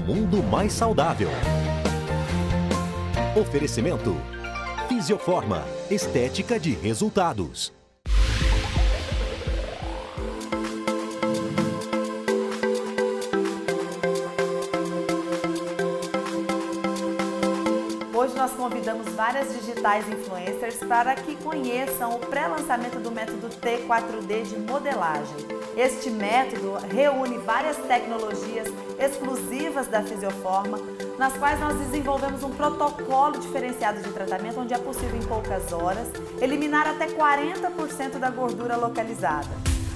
mundo mais saudável. Oferecimento Fisioforma, estética de resultados. Hoje nós convidamos várias digitais influencers para que conheçam o pré-lançamento do método T4D de modelagem. Este método reúne várias tecnologias exclusivas da Fisioforma, nas quais nós desenvolvemos um protocolo diferenciado de tratamento, onde é possível em poucas horas eliminar até 40% da gordura localizada.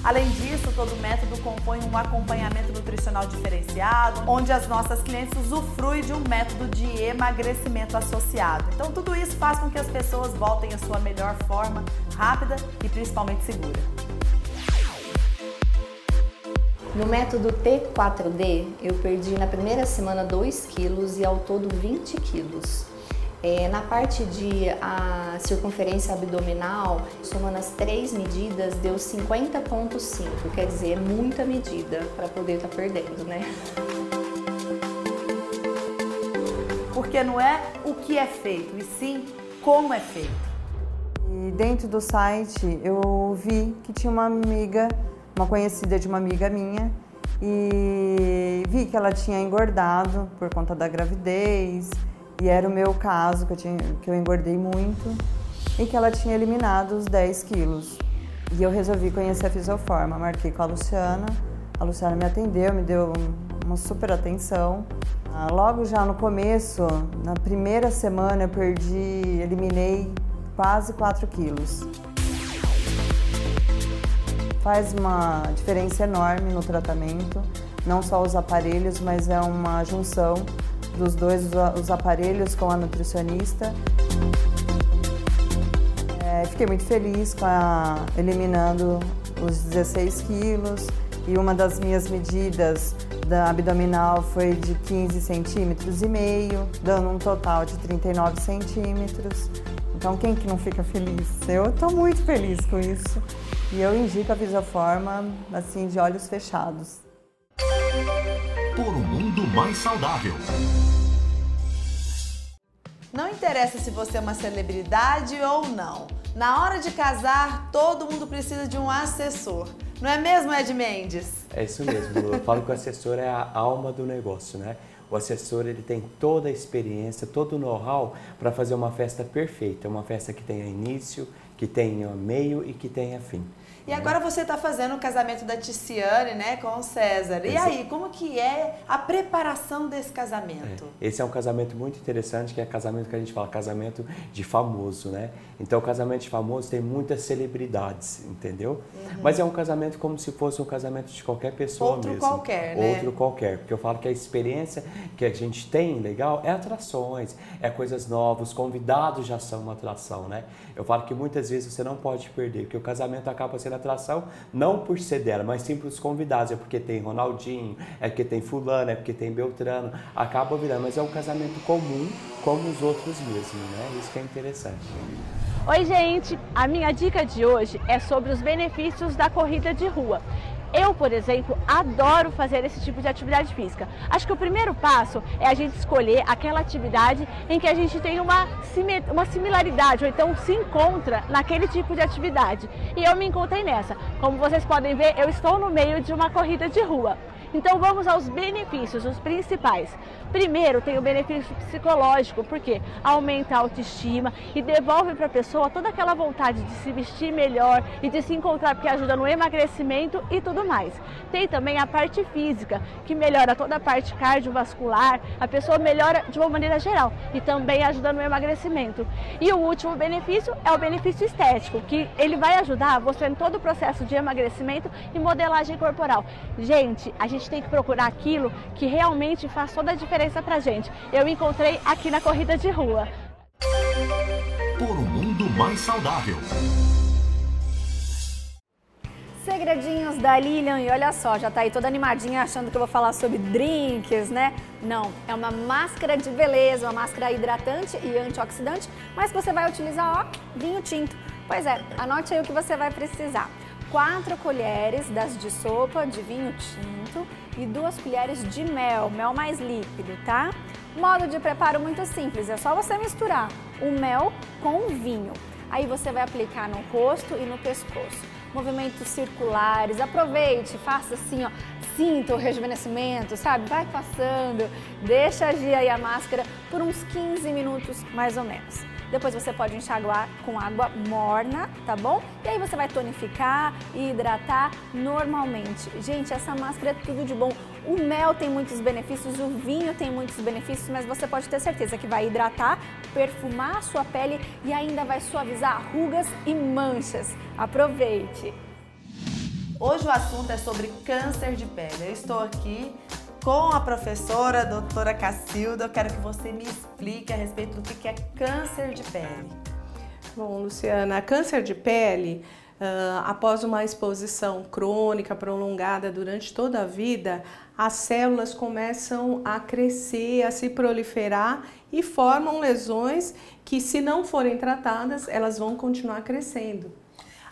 Além disso, todo método compõe um acompanhamento nutricional diferenciado, onde as nossas clientes usufruem de um método de emagrecimento associado. Então, tudo isso faz com que as pessoas voltem à sua melhor forma, rápida e principalmente segura. No método T4D, eu perdi na primeira semana 2 quilos e ao todo 20 quilos. Na parte de circunferência abdominal, somando as 3 medidas, deu 50,5, quer dizer, é muita medida para poder estar perdendo, né? Porque não é o que é feito, e sim como é feito. E dentro do site eu vi que tinha uma amiga, uma conhecida de uma amiga minha, e vi que ela tinha engordado por conta da gravidez, e era o meu caso, que eu engordei muito, e que ela tinha eliminado os 10 quilos. E eu resolvi conhecer a Fisioforma, marquei com a Luciana me atendeu, me deu uma super atenção. Logo já no começo, na primeira semana, eu eliminei quase 4 quilos. Faz uma diferença enorme no tratamento, não só os aparelhos, mas é uma junção dos dois, os aparelhos com a nutricionista. Fiquei muito feliz com eliminando os 16 quilos, e uma das minhas medidas da abdominal foi de 15,5 cm, dando um total de 39 centímetros. Então quem que não fica feliz? Eu estou muito feliz com isso. E eu indico a Fisioforma, assim, de olhos fechados. Por um mundo mais saudável. Não interessa se você é uma celebridade ou não. Na hora de casar, todo mundo precisa de um assessor. Não é mesmo, Ed Mendes? É isso mesmo. Eu falo que o assessor é a alma do negócio, né? O assessor, ele tem toda a experiência, todo o know-how para fazer uma festa perfeita. Uma festa que tenha início, que tenha meio e que tenha fim. E agora você está fazendo o casamento da Ticiane, né, com o César. E aí, como que é a preparação desse casamento? Esse é um casamento muito interessante, que é casamento que a gente fala, casamento de famoso, né? Então, o casamento de famoso tem muitas celebridades, entendeu? Uhum. Mas é um casamento como se fosse um casamento de qualquer pessoa mesmo. Outro qualquer, né? Outro qualquer, porque eu falo que a experiência que a gente tem, legal, é atrações, é coisas novas, convidados já são uma atração, né? Eu falo que muitas vezes você não pode perder, porque o casamento acaba sendo atração, não por ser dela, mas sim para os convidados. É porque tem Ronaldinho, é porque tem fulano, é porque tem Beltrano, acaba virando, mas é um casamento comum como os outros mesmo, né? Isso que é interessante. Oi, gente! A minha dica de hoje é sobre os benefícios da corrida de rua. Eu, por exemplo, adoro fazer esse tipo de atividade física. Acho que o primeiro passo é a gente escolher aquela atividade em que a gente tem uma similaridade, ou então se encontra naquele tipo de atividade. E eu me encontrei nessa. Como vocês podem ver, eu estou no meio de uma corrida de rua. Então vamos aos benefícios, os principais. Primeiro, tem o benefício psicológico, porque aumenta a autoestima e devolve para a pessoa toda aquela vontade de se vestir melhor e de se encontrar, porque ajuda no emagrecimento e tudo mais. Tem também a parte física, que melhora toda a parte cardiovascular, a pessoa melhora de uma maneira geral e também ajuda no emagrecimento. E o último benefício é o benefício estético, que ele vai ajudar você em todo o processo de emagrecimento e modelagem corporal. Gente, a gente tem que procurar aquilo que realmente faz toda a diferença pra gente. Eu encontrei aqui na corrida de rua. Por um mundo mais saudável. Segredinhos da Lilian, e olha só, já tá aí toda animadinha achando que eu vou falar sobre drinks, né? Não, é uma máscara de beleza, uma máscara hidratante e antioxidante, mas você vai utilizar, ó, vinho tinto. Pois é, anote aí o que você vai precisar. 4 colheres de sopa de vinho tinto e 2 colheres de mel, mel mais líquido, tá? Modo de preparo muito simples, é só você misturar o mel com o vinho. Aí você vai aplicar no rosto e no pescoço. Movimentos circulares, aproveite, faça assim, ó, sinta o rejuvenescimento, sabe? Vai passando, deixa agir aí a máscara por uns 15 minutos mais ou menos. Depois você pode enxaguar com água morna, tá bom? E aí você vai tonificar e hidratar normalmente. Gente, essa máscara é tudo de bom. O mel tem muitos benefícios, o vinho tem muitos benefícios, mas você pode ter certeza que vai hidratar, perfumar a sua pele e ainda vai suavizar rugas e manchas. Aproveite! Hoje o assunto é sobre câncer de pele. Eu estou aqui com a professora, a doutora Cacilda. Eu quero que você me explique a respeito do que é câncer de pele. Bom, Luciana, câncer de pele, após uma exposição crônica, prolongada durante toda a vida, as células começam a crescer, a se proliferar e formam lesões que, se não forem tratadas, elas vão continuar crescendo.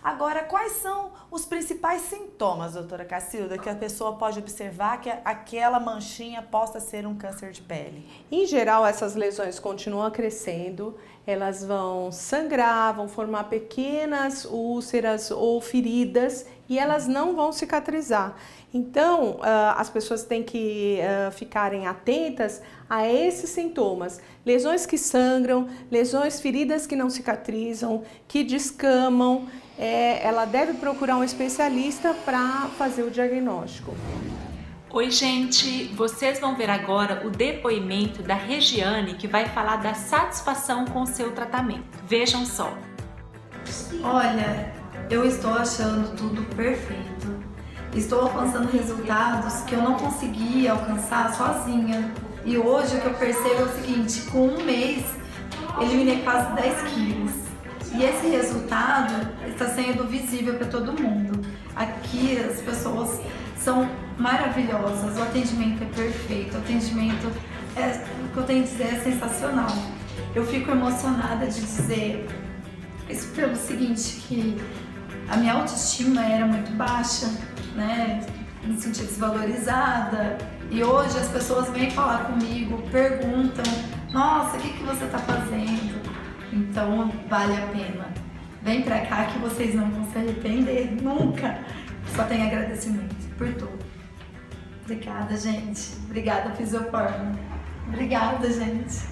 Agora, quais são os principais sintomas, doutora Cacilda, que a pessoa pode observar que aquela manchinha possa ser um câncer de pele? Em geral, essas lesões continuam crescendo, elas vão sangrar, vão formar pequenas úlceras ou feridas e elas não vão cicatrizar. Então, as pessoas têm que ficarem atentas a esses sintomas. Lesões que sangram, lesões, feridas que não cicatrizam, que descamam. Ela deve procurar um especialista para fazer o diagnóstico. Oi, gente! Vocês vão ver agora o depoimento da Regiane, que vai falar da satisfação com o seu tratamento. Vejam só. Olha, eu estou achando tudo perfeito. Estou alcançando resultados que eu não conseguia alcançar sozinha. E hoje o que eu percebo é o seguinte, com 1 mês, eliminei quase 10 quilos. E esse resultado está sendo visível para todo mundo. Aqui as pessoas são maravilhosas, o atendimento é perfeito, o atendimento, o que eu tenho a dizer, é sensacional. Eu fico emocionada de dizer isso pelo seguinte, que a minha autoestima era muito baixa, né? Me sentia desvalorizada e hoje as pessoas vêm falar comigo, perguntam, nossa, o que você está fazendo? Então, vale a pena. Vem pra cá que vocês não vão se arrepender, nunca. Só tenho agradecimento por tudo. Obrigada, gente. Obrigada, Fisioforma. Obrigada, gente.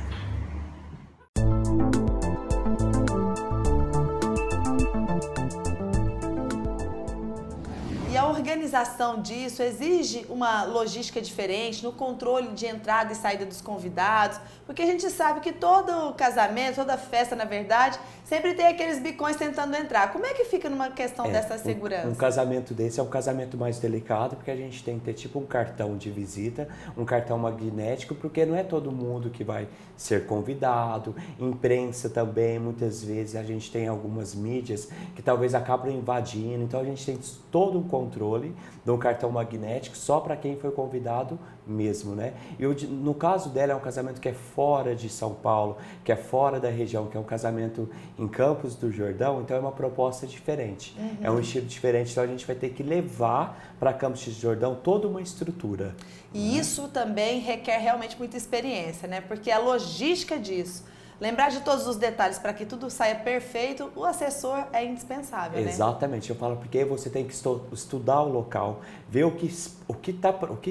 E a organização disso exige uma logística diferente no controle de entrada e saída dos convidados, porque a gente sabe que todo casamento, toda festa, na verdade, sempre tem aqueles bicões tentando entrar. Como é que fica numa questão dessa segurança? Um casamento desse é um casamento mais delicado, porque a gente tem que ter tipo um cartão de visita, um cartão magnético, porque não é todo mundo que vai ser convidado. Imprensa também, muitas vezes a gente tem algumas mídias que talvez acabam invadindo, então a gente tem todo um controle de um cartão magnético só para quem foi convidado mesmo, né? E no caso dela é um casamento que é fora de São Paulo, que é fora da região, que é um casamento em Campos do Jordão, então é uma proposta diferente, é um estilo diferente, então a gente vai ter que levar para Campos do Jordão toda uma estrutura. E isso também requer realmente muita experiência, né? Porque a logística disso, lembrar de todos os detalhes para que tudo saia perfeito, o assessor é indispensável, né? Exatamente, eu falo porque você tem que estudar o local, ver o que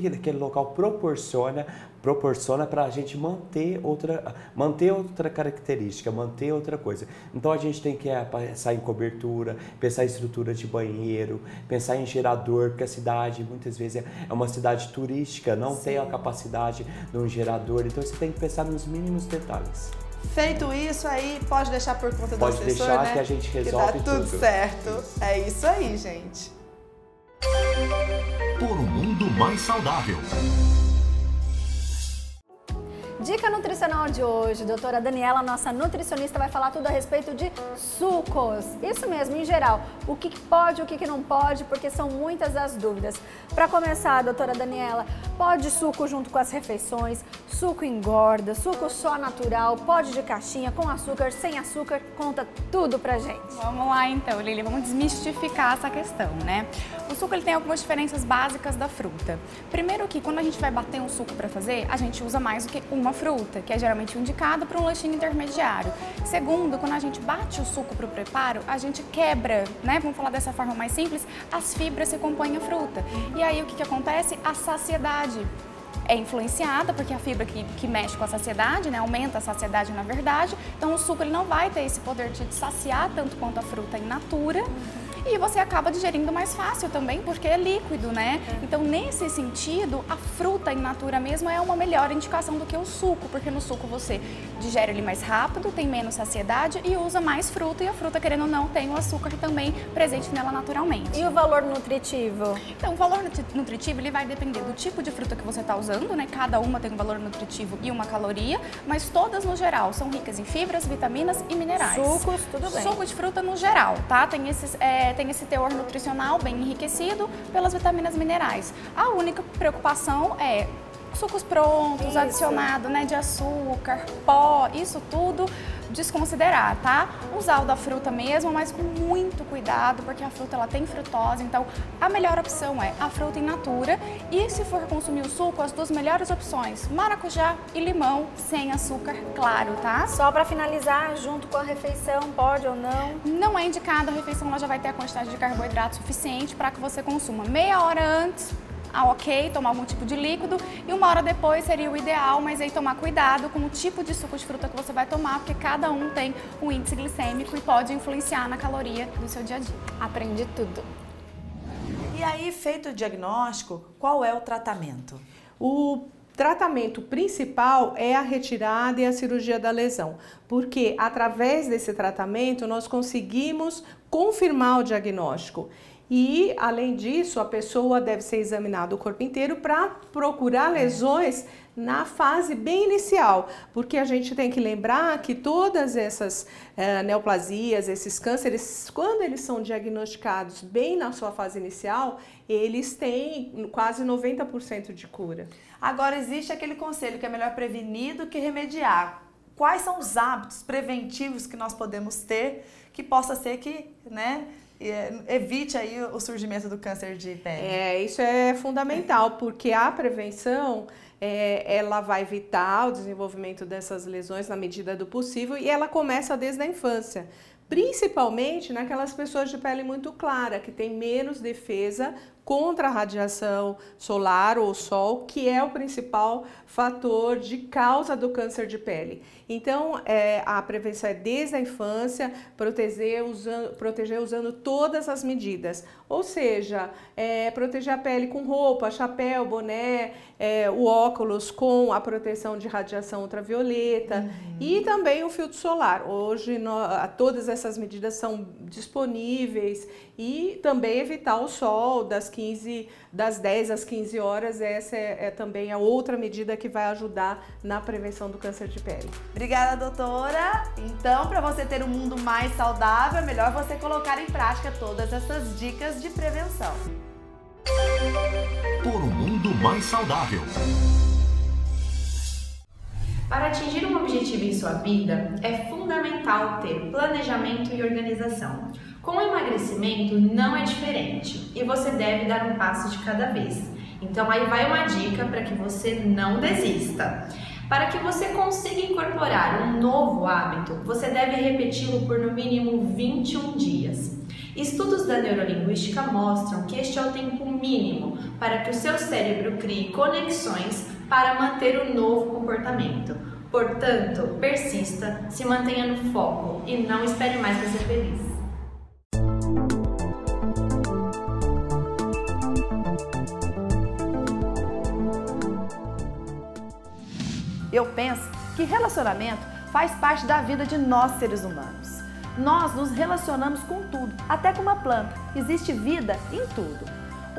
aquele local proporciona para a gente manter outra característica, manter outra coisa. Então a gente tem que pensar em cobertura, pensar em estrutura de banheiro, pensar em gerador, porque a cidade muitas vezes é uma cidade turística, não tem a capacidade de um gerador, então você tem que pensar nos mínimos detalhes. Feito isso aí, pode deixar por conta do assessor, né? Pode deixar que a gente resolve tudo. Que tá tudo certo. É isso aí, gente. Por um mundo mais saudável. Dica nutricional de hoje, doutora Daniela, nossa nutricionista, vai falar tudo a respeito de sucos. Isso mesmo, em geral, o que pode, o que não pode, porque são muitas as dúvidas. Para começar, doutora Daniela, pode suco junto com as refeições, suco engorda, suco só natural, pode de caixinha, com açúcar, sem açúcar, conta tudo pra gente. Vamos lá então, Lili, vamos desmistificar essa questão, né? O suco ele tem algumas diferenças básicas da fruta. Primeiro que quando a gente vai bater um suco para fazer, a gente usa mais do que uma fruta, que é geralmente indicada para um lanchinho intermediário. Segundo, quando a gente bate o suco para o preparo, a gente quebra, né? Vamos falar dessa forma mais simples, as fibras que compõem a fruta. E aí o que acontece? A saciedade é influenciada, porque a fibra que mexe com a saciedade, né, aumenta a saciedade na verdade. Então o suco ele não vai ter esse poder de saciar tanto quanto a fruta in natura. E você acaba digerindo mais fácil também, porque é líquido, né? Então, nesse sentido, a fruta in natura mesmo é uma melhor indicação do que o suco, porque no suco você digere ele mais rápido, tem menos saciedade e usa mais fruta, e a fruta, querendo ou não, tem o açúcar também presente nela naturalmente. E o valor nutritivo? Então, o valor nutritivo, ele vai depender do tipo de fruta que você está usando, né? Cada uma tem um valor nutritivo e uma caloria, mas todas, no geral, são ricas em fibras, vitaminas e minerais. Sucos, tudo bem. Suco de fruta, no geral, tá? Tem esse teor nutricional bem enriquecido pelas vitaminas minerais. A única preocupação é sucos prontos, adicionado, né, de açúcar, pó, isso tudo desconsiderar, tá? Usar o da fruta mesmo, mas com muito cuidado, porque a fruta ela tem frutose, então a melhor opção é a fruta in natura. E se for consumir o suco, as duas melhores opções, maracujá e limão, sem açúcar, claro, tá? Só pra finalizar, junto com a refeição, pode ou não? Não é indicado, a refeição ela já vai ter a quantidade de carboidrato suficiente para que você consuma meia hora antes. Ok, tomar algum tipo de líquido e uma hora depois seria o ideal, mas aí tomar cuidado com o tipo de suco de fruta que você vai tomar, porque cada um tem um índice glicêmico e pode influenciar na caloria do seu dia a dia. Aprendi tudo. E aí, feito o diagnóstico, qual é o tratamento? O tratamento principal é a retirada e a cirurgia da lesão, porque através desse tratamento nós conseguimos confirmar o diagnóstico. E, além disso, a pessoa deve ser examinada o corpo inteiro para procurar lesões na fase bem inicial, porque a gente tem que lembrar que todas essas neoplasias, esses cânceres, quando eles são diagnosticados bem na sua fase inicial, eles têm quase 90% de cura. Agora, existe aquele conselho que é melhor prevenir do que remediar. Quais são os hábitos preventivos que nós podemos ter que possa ser que, né, evite aí o surgimento do câncer de pele? Isso é fundamental, porque a prevenção, ela vai evitar o desenvolvimento dessas lesões na medida do possível, e ela começa desde a infância, principalmente naquelas pessoas de pele muito clara, que tem menos defesa contra a radiação solar ou sol, que é o principal fator de causa do câncer de pele. Então, a prevenção é desde a infância, proteger usando todas as medidas. Ou seja, proteger a pele com roupa, chapéu, boné, o óculos com a proteção de radiação ultravioleta e também o filtro solar. Hoje, todas essas medidas são disponíveis, e também evitar o sol das 10 às 15 horas, essa é também a outra medida que vai ajudar na prevenção do câncer de pele. Obrigada, doutora! Então, para você ter um mundo mais saudável, é melhor você colocar em prática todas essas dicas de prevenção. Por um mundo mais saudável. Para atingir um objetivo em sua vida, é fundamental ter planejamento e organização. Com o emagrecimento não é diferente e você deve dar um passo de cada vez. Então aí vai uma dica para que você não desista. Para que você consiga incorporar um novo hábito, você deve repeti-lo por no mínimo 21 dias. Estudos da neurolinguística mostram que este é o tempo mínimo para que o seu cérebro crie conexões para manter o novo comportamento. Portanto, persista, se mantenha no foco e não espere mais para ser feliz. Eu penso que relacionamento faz parte da vida de nós, seres humanos. Nós nos relacionamos com tudo, até com uma planta. Existe vida em tudo.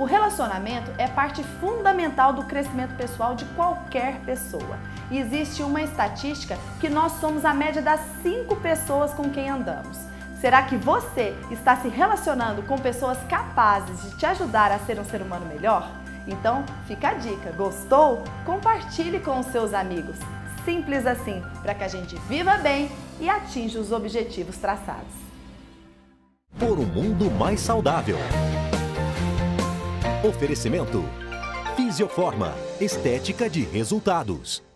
O relacionamento é parte fundamental do crescimento pessoal de qualquer pessoa. E existe uma estatística que nós somos a média das 5 pessoas com quem andamos. Será que você está se relacionando com pessoas capazes de te ajudar a ser um ser humano melhor? Então, fica a dica. Gostou? Compartilhe com os seus amigos. Simples assim, para que a gente viva bem e atinja os objetivos traçados. Por um mundo mais saudável. Oferecimento: Fisioforma, estética de resultados.